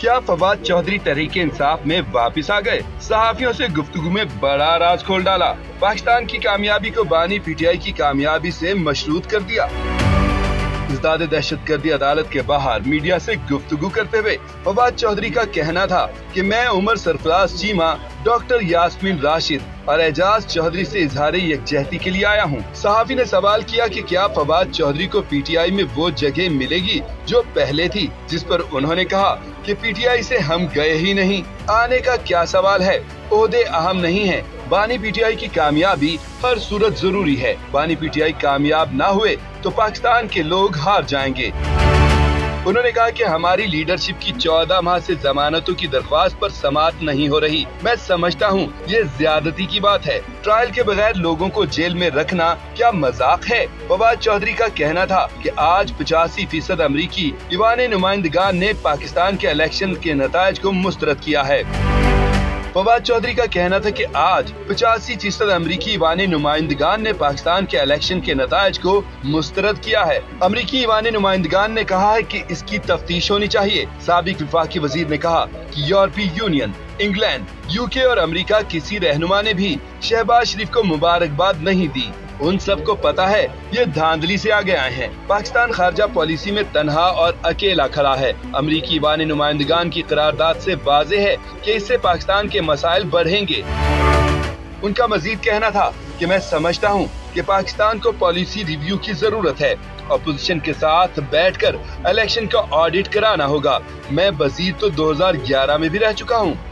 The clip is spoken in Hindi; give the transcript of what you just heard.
क्या फवाद चौधरी तहरीके इंसाफ में वापस आ गए? सहाफियों से गुफ्तगू में बड़ा राज खोल डाला। पाकिस्तान की कामयाबी को बानी पीटीआई की कामयाबी से मशरूत कर दिया। इज़दाद दहशतगर्दी अदालत के बाहर मीडिया से गुफ्तगू करते हुए फवाद चौधरी का कहना था कि मैं उमर सरफराज चीमा, डॉक्टर यास्मीन राशिद और एजाज चौधरी से इजहार यकजहती के लिए आया हूँ। सहाफ़ी ने सवाल किया कि क्या फवाद चौधरी को पीटीआई में वो जगह मिलेगी जो पहले थी, जिस पर उन्होंने कहा कि पीटीआई से हम गए ही नहीं, आने का क्या सवाल है, ओहदे अहम नहीं है। बानी पीटीआई की कामयाबी हर सूरत जरूरी है। बानी पीटीआई कामयाब ना हुए तो पाकिस्तान के लोग हार जाएंगे। उन्होंने कहा कि हमारी लीडरशिप की 14 माह से जमानतों की दरख्वास्त पर समाअत नहीं हो रही। मैं समझता हूँ ये ज्यादती की बात है। ट्रायल के बगैर लोगों को जेल में रखना क्या मजाक है? फवाद चौधरी का कहना था कि आज 85% अमरीकी दीवाने नुमाइंदगान ने पाकिस्तान के इलेक्शन के नताइज को मुस्तरद किया है। फवाद चौधरी का कहना था कि आज 85% अमरीकी ईवान नुमाइंदगान ने पाकिस्तान के इलेक्शन के नताइज को मुस्तरद किया है। अमरीकी ईवान नुमाइंदगान ने कहा है कि इसकी तफ्तीश होनी चाहिए। साबिक विफाकी वजीर ने कहा कि यूरोपीय यूनियन, इंग्लैंड, यूके और अमरीका किसी रहनुमा ने भी शहबाज शरीफ को मुबारकबाद नहीं दी। उन सबको पता है ये धांधली से आगे आए हैं। पाकिस्तान खारजा पॉलिसी में तनहा और अकेला खड़ा है। अमरीकी ईवान नुमाइंदगान की करारदाद से वाज़ेह है कि इससे पाकिस्तान के मसाइल बढ़ेंगे। उनका मजीद कहना था कि मैं समझता हूँ कि पाकिस्तान को पॉलिसी रिव्यू की जरूरत है। अपोजिशन के साथ बैठकर इलेक्शन का ऑडिट कराना होगा। मैं बजीर तो 2011 में भी रह चुका हूँ।